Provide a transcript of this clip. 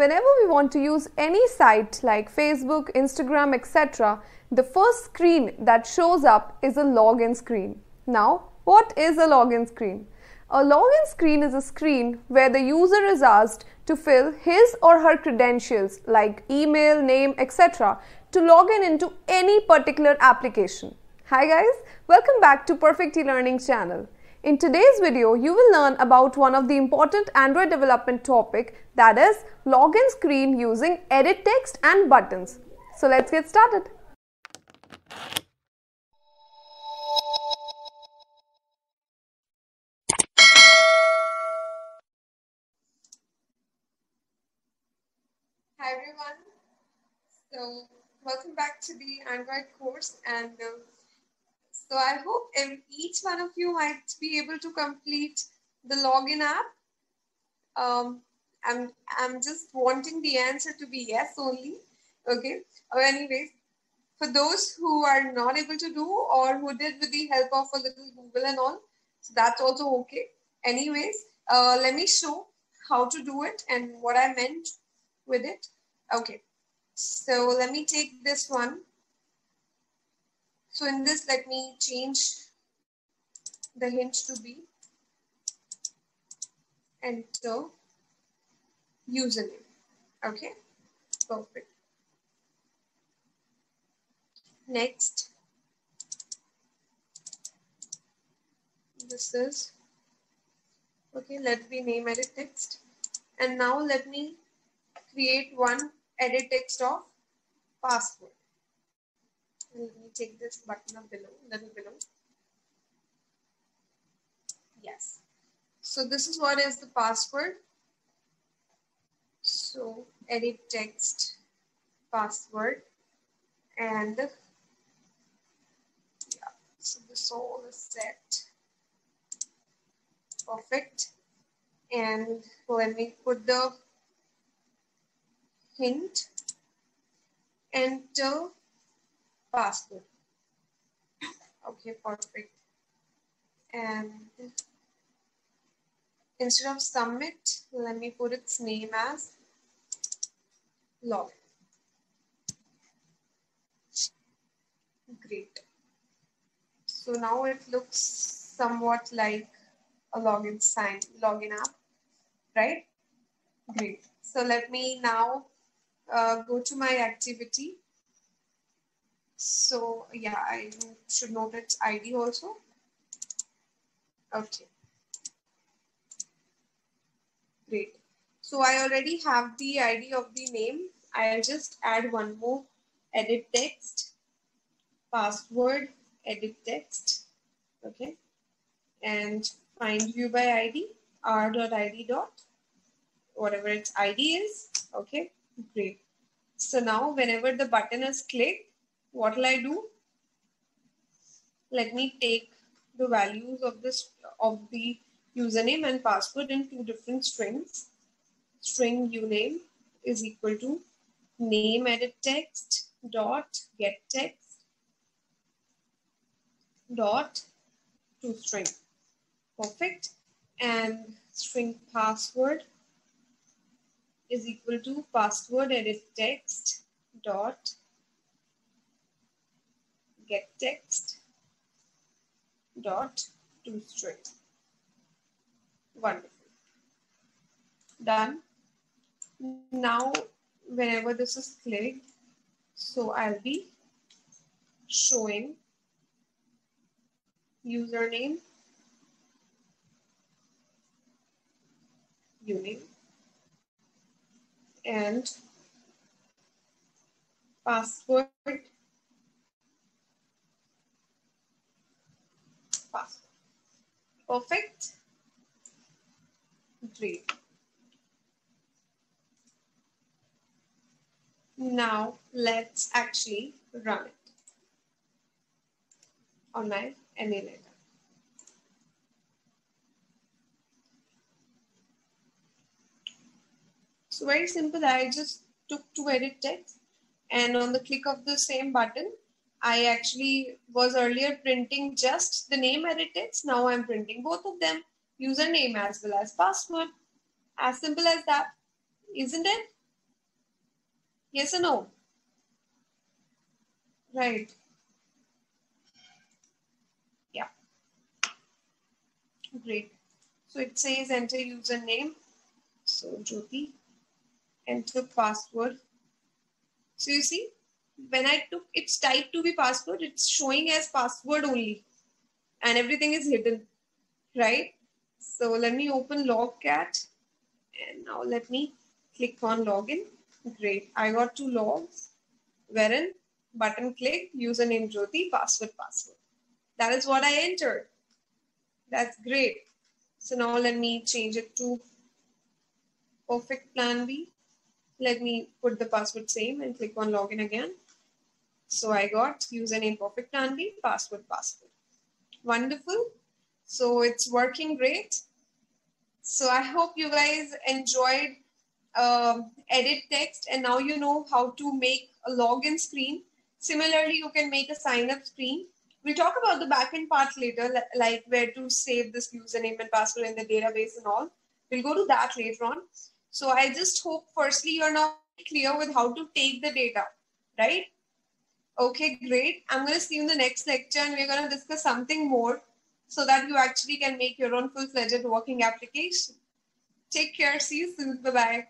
Whenever we want to use any site like Facebook, Instagram, etc., the first screen that shows up is a login screen. Now, what is a login screen? A login screen is a screen where the user is asked to fill his or her credentials like email, name, etc. to log in into any particular application. Hi guys, welcome back to Perfect E-Learning channel. In today's video, you will learn about one of the important Android development topic, that is login screen using edit text and buttons. So let's get started. Hi everyone, so welcome back to the Android course, and so I hope each one of you might be able to complete the login app. I'm just wanting the answer to be yes only, okay? Anyways, for those who are not able to do or who did with the help of a little Google and all, so that's also okay. Anyways, let me show how to do it and what I meant with it. Okay, so let me take this one. So in this, let me change the hint to be enter username. Okay, perfect. Next, this is okay. Let me name edit text, and now let me create one edit text of password. Let me take this button up below, little below. Yes. So this is what is the password. So edit text password, and yeah. So this all is set. Perfect. And let me put the hint enter password. Okay, perfect. And instead of submit, let me put its name as login. Great. So now it looks somewhat like a login sign, login app, right? Great. So let me now go to my activity. So yeah, I should note its ID also. Okay, great. So I already have the ID of the name. I'll just add one more edit text, password, edit text. Okay, and find view by ID, r.id. Whatever its ID is. Okay. Great. So now whenever the button is clicked, what will I do? Let me take the values of this of the username and password in two different strings. String uname is equal to name edit text dot get text dot toString. Perfect. And string password is equal to password edit text dot get text dot toString. Wonderful. Done. Now, whenever this is clicked, so I'll be showing username, uname, and password. Perfect. Great. Now let's actually run it on my emulator. So very simple, I just took two edit text, and on the click of the same button, I actually was earlier printing just the name edit text. Now I'm printing both of them, username as well as password. As simple as that, isn't it? Yes or no? Right. Yeah. Great. So it says enter username. So Jyoti, enter password. So you see, when I took its type to be password, it's showing as password only. And everything is hidden, right? So let me open Logcat. And now let me click on login. Great. I got two logs. Wherein button click, username Jyoti, password. That is what I entered. That's great. So now let me change it to perfect plan B. Let me put the password same and click on login again. So I got username perfect plan B, password. Wonderful. So it's working great. So I hope you guys enjoyed edit text, and now you know how to make a login screen. Similarly, you can make a sign up screen. We'll talk about the backend part later, like where to save this username and password in the database and all. We'll go to that later on. So I just hope firstly you're not clear with how to take the data, right? Okay, great. I'm going to see you in the next lecture, and we're going to discuss something more so that you actually can make your own full-fledged working application. Take care. See you soon. Bye-bye.